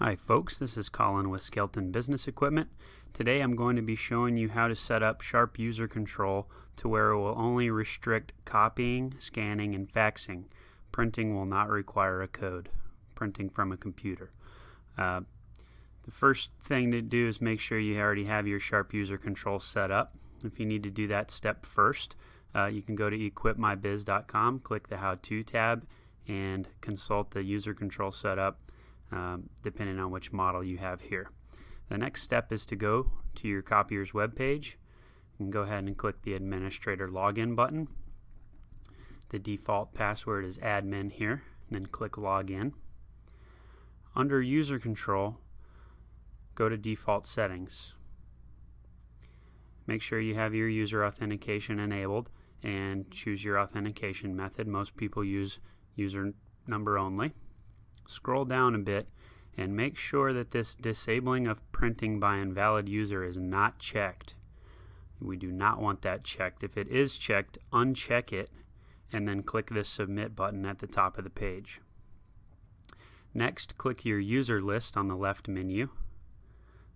Hi folks, this is Colin with Skelton Business Equipment. Today I'm going to be showing you how to set up Sharp User Control to where it will only restrict copying, scanning, and faxing. Printing will not require a code, printing from a computer. The first thing to do is make sure you already have your Sharp User Control set up. If you need to do that step first, you can go to EquipMyBiz.com, click the How-To tab, and consult the User Control setup. Depending on which model you have here. The next step is to go to your copier's web page and go ahead and click the administrator login button. The default password is admin here, then click login. Under user control, go to default settings. Make sure you have your user authentication enabled and choose your authentication method. Most people use user number only. Scroll down a bit and make sure that this disabling of printing by invalid user is not checked. We do not want that checked. If it is checked, uncheck it and then click this submit button at the top of the page. Next, click your user list on the left menu,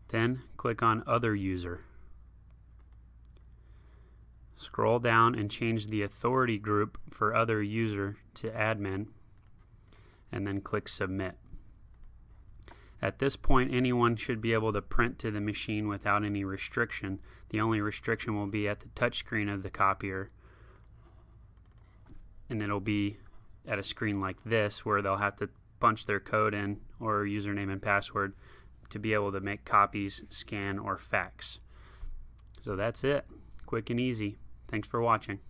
then click on other user. Scroll down and change the authority group for other user to admin, and then click submit. At this point, anyone should be able to print to the machine without any restriction. The only restriction will be at the touchscreen of the copier, and it'll be at a screen like this where they'll have to punch their code in or username and password to be able to make copies, scan, or fax. So that's it. Quick and easy. Thanks for watching.